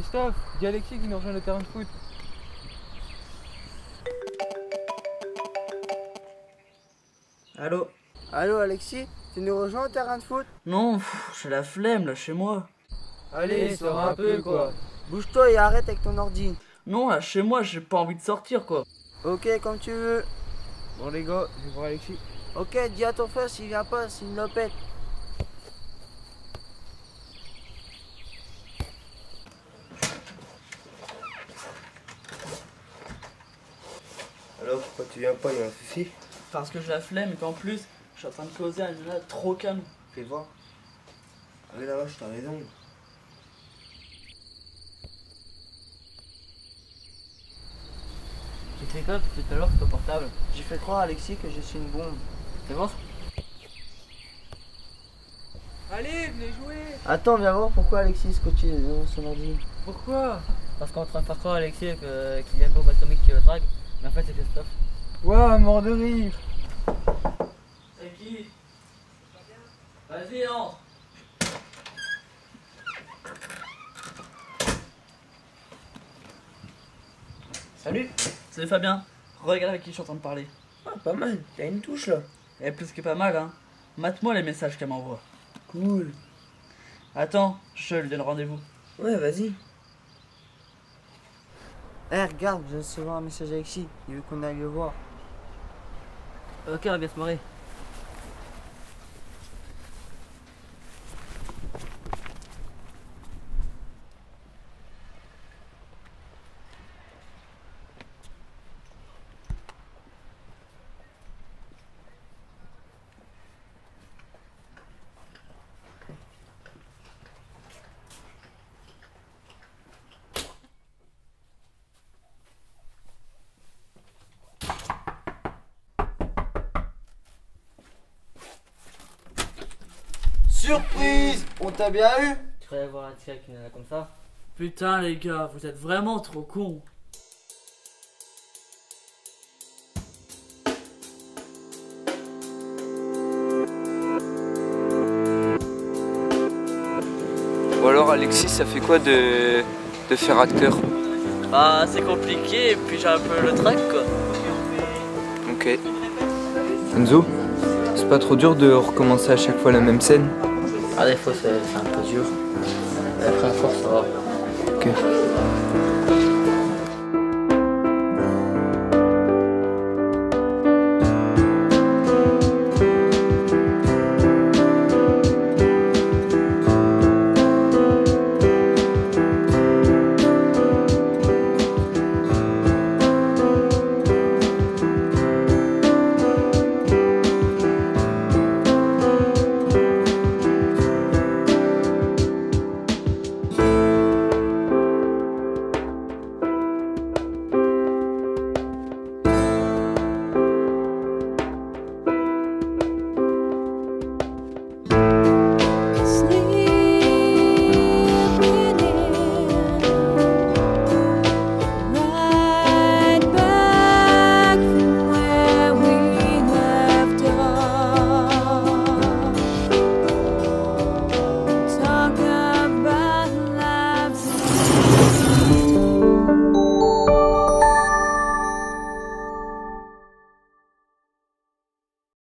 Christophe, dis à Alexis qui nous rejoint le terrain de foot. Allô? Allô Alexis, tu nous rejoins au terrain de foot? Non, j'ai la flemme là chez moi. Allez, sors un peu quoi. Bouge-toi et arrête avec ton ordi. Non, là chez moi j'ai pas envie de sortir quoi. Ok, comme tu veux. Bon les gars, je vais voir Alexis. Ok, dis à ton frère s'il vient pas, c'est une lopette. Alors pourquoi tu viens pas, il y a un souci? Parce que j'ai la flemme et qu'en plus, je suis en train de causer un nana trop calme. Fais voir. Allez là-bas, je t'ai raison. Tu te fais quoi depuis tout à l'heure, c'est ton portable? J'ai fait croire à Alexis que je suis une bombe. C'est bon? Allez, venez jouer! Attends, viens voir pourquoi Alexis scotche son ordi. Pourquoi? Parce qu'on est en train de faire croire à Alexis qu'il y a une bombe atomique qui le drague, mais en fait c'est Christophe. Ouah, mort de rire. C'est qui? Vas-y, entre. Salut. Salut Fabien. Regarde avec qui je suis en train de parler. Ah, pas mal, t'as une touche là. Et plus que pas mal, hein. Mate-moi les messages qu'elle m'envoie. Cool. Attends, je lui donne rendez-vous. Ouais, vas-y. Eh hey, regarde, je viens de recevoir un message Alexis, il veut qu'on aille le voir. Ok, on va bien se marrer. Surprise! On t'a bien eu? Tu croyais avoir un tir avec une nana comme ça? Putain les gars, vous êtes vraiment trop cons! Ou alors Alexis, ça fait quoi de faire acteur? Bah c'est compliqué et puis j'ai un peu le trac quoi. Ok. Enzo, c'est pas trop dur de recommencer à chaque fois la même scène? Ah, des fois c'est un peu dur. Après, un force, ça va. Ok.